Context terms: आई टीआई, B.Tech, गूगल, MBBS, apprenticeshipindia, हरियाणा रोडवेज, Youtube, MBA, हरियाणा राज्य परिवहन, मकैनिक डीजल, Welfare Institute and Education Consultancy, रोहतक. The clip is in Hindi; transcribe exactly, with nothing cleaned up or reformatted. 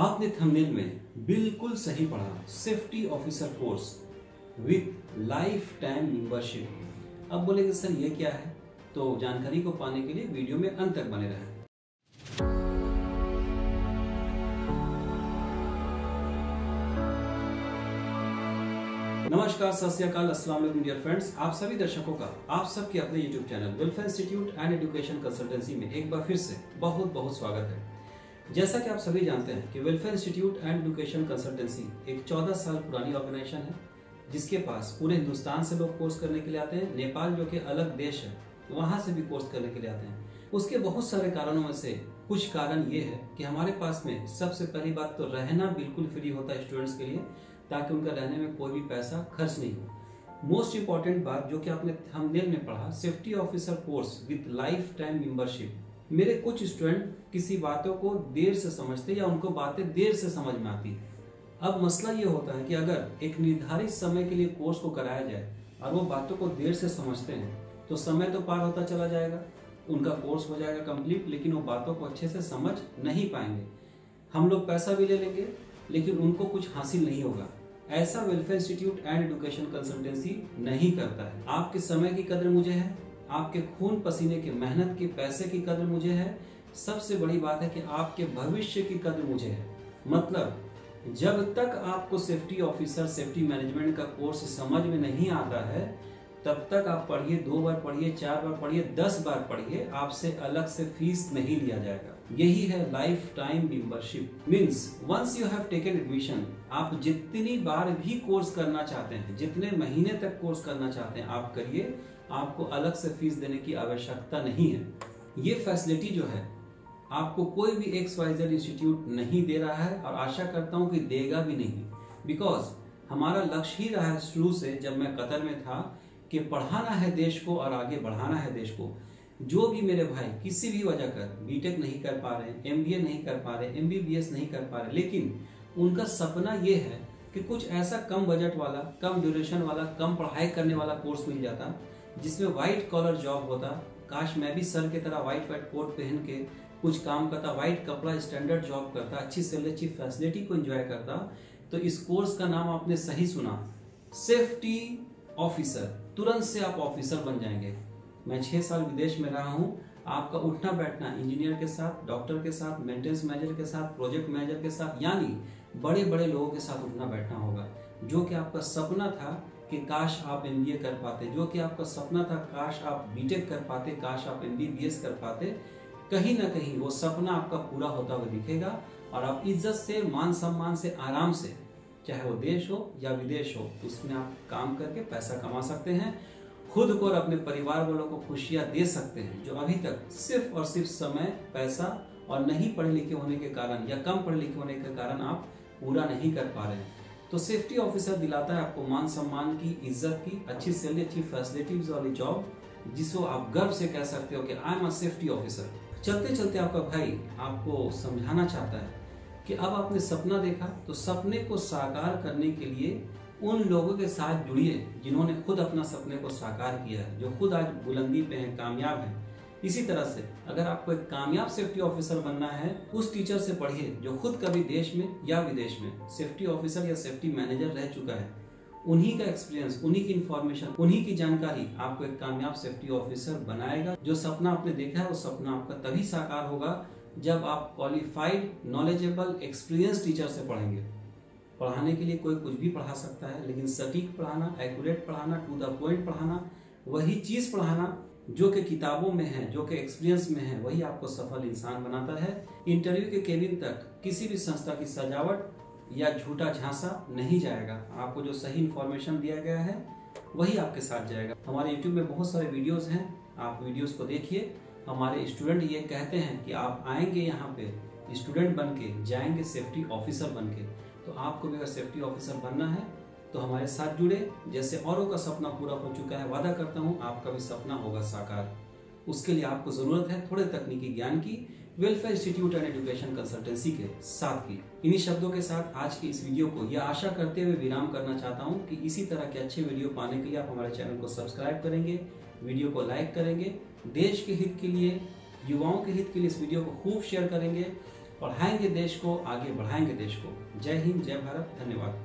आपने थंबनेल में बिल्कुल सही पढ़ा, safety officer course with life time membership. अब बोलेंगे सर ये क्या है, तो जानकारी को पाने के लिए वीडियो में अंत तक बने रहें। नमस्कार, सत श्री अकाल, अस्सलाम वालेकुम डियर फ्रेंड्स। आप सभी दर्शकों का आप सबके अपने YouTube channel welfare institute and education consultancy में एक बार फिर से बहुत बहुत स्वागत है। जैसा कि आप सभी जानते हैं कि welfare institute and education consultancy एक चौदह साल पुरानी ऑर्गेनाइजेशन है, जिसके पास पूरे हिंदुस्तान से लोग कोर्स करने के लिए आते हैं। नेपाल जो कि अलग देश है, वहाँ से भी कोर्स करने के लिए आते हैं। उसके बहुत सारे कारणों में से कुछ कारण ये है कि हमारे पास में सबसे पहली बात तो रहना बिल्कुल फ्री होता है स्टूडेंट्स के लिए, ताकि उनका रहने में कोई भी पैसा खर्च नहीं हो। मोस्ट इम्पॉर्टेंट बात जो कि आपने थंबनेल में पढ़ा, safety officer course with life time membership. मेरे कुछ स्टूडेंट किसी बातों को देर से समझते या उनको बातें देर से समझ में आती है। अब मसला ये होता है कि अगर एक निर्धारित समय के लिए कोर्स को कराया जाए और वो बातों को देर से समझते हैं तो समय तो पार होता चला जाएगा, उनका कोर्स हो जाएगा कंप्लीट, लेकिन वो बातों को अच्छे से समझ नहीं पाएंगे। हम लोग पैसा भी ले लेंगे लेकिन उनको कुछ हासिल नहीं होगा। ऐसा welfare institute and education consultancy नहीं करता है। आपके समय की कदर मुझे है, आपके खून पसीने की मेहनत के पैसे की कदर मुझे है, सबसे बड़ी बात है कि आपके भविष्य की कदर मुझे है। मतलब जब तक आपको सेफ्टी ऑफिसर सेफ्टी मैनेजमेंट का कोर्स समझ में नहीं आता है, तब तक आप पढ़िए, दो बार पढ़िए, चार बार पढ़िए, दस बार पढ़िए, आपसे अलग से फीस नहीं लिया जाएगा। यही है life time membership. Means once you have taken admission, आप जितनी बार भी कोर्स करना चाहते हैं, जितने महीने तक कोर्स करना चाहते हैं आप करिए, आपको अलग से फीस देने की आवश्यकता नहीं है। ये फैसिलिटी जो है आपको कोई भी एक्स वाई जेड इंस्टीट्यूट नहीं दे रहा है और आशा करता हूँ कि देगा भी नहीं, बिकॉज हमारा लक्ष्य ही रहा है शुरू से, जब मैं कतर में था, कि पढ़ाना है देश को और आगे बढ़ाना है देश को। जो भी मेरे भाई किसी भी वजह कर बीटेक नहीं कर पा रहे, एमबीए नहीं कर पा रहे, एमबीबीएस नहीं कर पा रहे, लेकिन उनका सपना ये है कि कुछ ऐसा कम बजट वाला, कम ड्यूरेशन वाला, कम पढ़ाई करने वाला कोर्स मिल जाता जिसमें व्हाइट कॉलर जॉब होता। काश मैं भी सर की तरह व्हाइट वाइट कोट पहन के कुछ काम करता, व्हाइट कपड़ा, स्टैंडर्ड जॉब करता, अच्छी सैलरी, अच्छी फैसिलिटी को एंजॉय करता। तो इस कोर्स का नाम आपने सही सुना, सेफ्टी ऑफिसर। तुरंत से आप ऑफिसर बन जाएंगे। मैं छः साल विदेश में रहा हूँ। आपका उठना बैठना इंजीनियर के साथ, डॉक्टर के साथ, मेंटेनेंस मैनेजर के साथ, प्रोजेक्ट मैनेजर के साथ, यानी बड़े बड़े लोगों के साथ उठना बैठना होगा। जो कि आपका सपना था कि काश आप एमबीए कर पाते, जो कि आपका सपना था काश आप बीटेक कर पाते, काश आप एमबीबीएस कर पाते, कहीं ना कहीं वो सपना आपका पूरा होता हुआ दिखेगा और आप इज्जत से, मान सम्मान से, आराम से, चाहे वो देश हो या विदेश हो, उसमें आप काम करके पैसा कमा सकते हैं, खुद को और अपने परिवार वालों को खुशियाँ दे सकते हैं, जो अभी तक सिर्फ और सिर्फ समय, पैसा और नहीं पढ़े लिखे होने के कारण या कम पढ़े लिखे होने के कारण आप पूरा नहीं कर पा रहे हैं। तो सेफ्टी ऑफिसर दिलाता है आपको मान सम्मान की, इज्जत की, अच्छी सैलरी, अच्छी फैसिलिटीज वाली जॉब, जिसको आप गर्व से कह सकते हो कि I am a safety officer. चलते चलते आपका भाई आपको समझाना चाहता है कि अब आपने सपना देखा, तो सपने को साकार करने के लिए उन लोगों के साथ जुड़िए जिन्होंने खुद अपना सपने को साकार किया है, जो खुद आज बुलंदी पे हैं, कामयाब हैं। इसी तरह से अगर आपको एक कामयाब सेफ्टी ऑफिसर बनना है, उस टीचर से पढ़िए जो खुद कभी देश में या विदेश में सेफ्टी ऑफिसर या सेफ्टी मैनेजर रह चुका है। उन्हीं का एक्सपीरियंस, उन्हीं की इन्फॉर्मेशन, उन्हीं की जानकारी आपको एक कामयाब सेफ्टी ऑफिसर बनाएगा। जो सपना आपने देखा है वो सपना आपका तभी साकार होगा जब आप क्वालिफाइड, नॉलेजेबल, एक्सपीरियंस टीचर से पढ़ेंगे। पढ़ाने के लिए कोई कुछ भी पढ़ा सकता है, लेकिन सटीक पढ़ाना, एक्यूरेट पढ़ाना, टू द पॉइंट पढ़ाना, वही चीज़ पढ़ाना जो कि किताबों में है, जो कि एक्सपीरियंस में है, वही आपको सफल इंसान बनाता है। इंटरव्यू के केबिन तक किसी भी संस्था की सजावट या झूठा झांसा नहीं जाएगा। आपको जो सही इन्फॉर्मेशन दिया गया है वही आपके साथ जाएगा। हमारे यूट्यूब में बहुत सारे वीडियोस हैं, आप वीडियोस को देखिए। हमारे स्टूडेंट ये कहते हैं कि आप आएंगे यहाँ पे स्टूडेंट बन के, जाएंगे सेफ्टी ऑफिसर बन के। तो आपको भी अगर सेफ्टी ऑफिसर बनना है तो हमारे साथ जुड़े। जैसे औरों का सपना पूरा हो चुका है, वादा करता हूँ आपका भी सपना होगा साकार। उसके लिए आपको ज़रूरत है थोड़े तकनीकी ज्ञान की, welfare institute and education consultancy के साथ की। इन्हीं शब्दों के साथ आज की इस वीडियो को यह आशा करते हुए विराम करना चाहता हूँ कि इसी तरह के अच्छे वीडियो पाने के लिए आप हमारे चैनल को सब्सक्राइब करेंगे, वीडियो को लाइक करेंगे, देश के हित के लिए, युवाओं के हित के लिए इस वीडियो को खूब शेयर करेंगे। पढ़ाएंगे देश को, आगे बढ़ाएंगे देश को। जय हिंद, जय भारत, धन्यवाद।